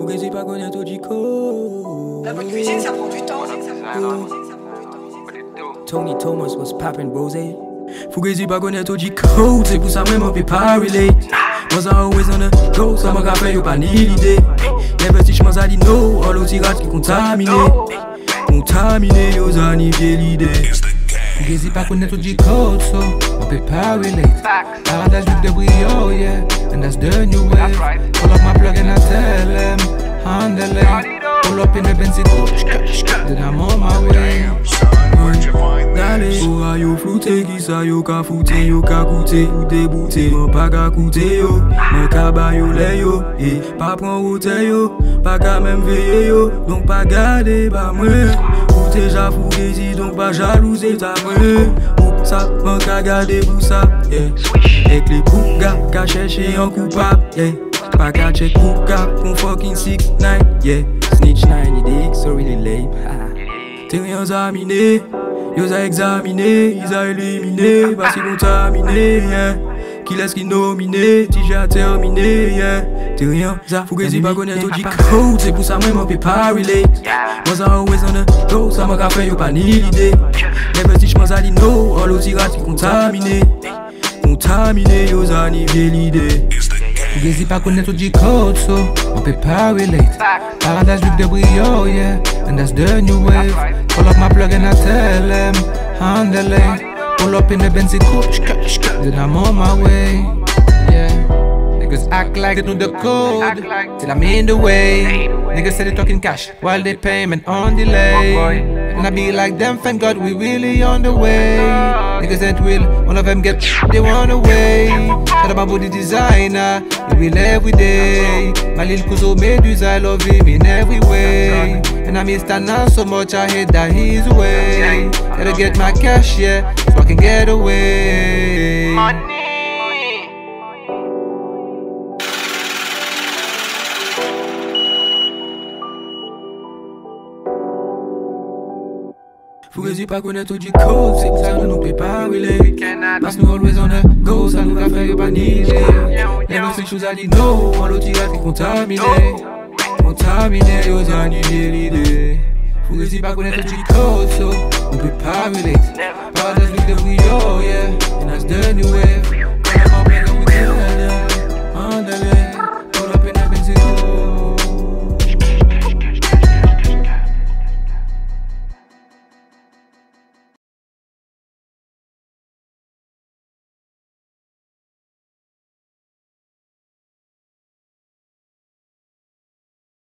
Pour que j'ai pas connu tout du coup. La bonne cuisine, ça prend du temps. Tony Thomas was popping rosé. Pour que j'ai pas connu tout du coup. C'est pour ça même on peut pas relate. Was I always on the go? Ça m'a rappelé ou pas ni l'idée. Les petits chemins à l'ino, all l'outil rage qui contaminé. Contaminé aux anniviers l'idée. Gazy pas connaître du code, so on peut pas relate. Paradise with the brio, yeah, and that's the new wave. Pull up my plug and I tell them, handle it. Pull up in the Benz, then I'm on my way. Dale, ou a yo floute, ki sa yo ka foute, yo ka koute, ou deboute. Man pa ka koute yo, man ka ba yo le yo, eh, pa pran route yo, pa ka même veye yo, donc pa gade ba mwen. Déjà fougué, donc pas jalousé ta main. Ou ça, manque à garder pour ça. Avec les pougas, qu'à chercher un coupable. Pas qu'à check pougas, qu'on fucking 6-9. Yeah, snitch 9, idée, so really lame. T'es rien examiné, y'os a examiné, ils a éliminé, pas si contaminé. Qui laisse qui nominé, t'y terminé, yeah. T'es rien, ça faut que j'ai pas connaître tout du code. C'est pour ça même on peut pas relate. Was I always on the go? Ça m'a rappelé, y'a pas ni l'idée. Les petits chemins à l'ino, all l'outil rage qui contaminé. Contaminé, aux anniviers l'idée. Faut que j'ai pas connaître tout du code, so on peut pas relate. Paradise with the brio, yeah, and that's the new wave. Pull up my plug and I tell them, handle it. Pull up in the Benz, then I'm on my way. Yeah, niggas act like they know the code till I'm in the way. Niggas say they talking cash while they payment on delay. And I be like them, thank God we really on the way. Niggas ain't real, all of them get they want away. Shout out my body designer, he will every day. My lil kuzo Medusa, I love him in every way. And I miss that now so much, I hate that he's away. Gotta get my cash, yeah, so I can get away. Money. Faut que j'ai pas connaître tout du code, c'est pour ça qu'on nous peut pas relate. Parce que nous always on the go, ça nous a fait bannir. Les anciennes choses à l'ino, en l'autre tirage est contaminé. Contaminé aux annuler l'idée. Faut que j'ai pas connaître tout du code, so on peut pas relate. Paradise with the brio, yeah, and that's the new wave.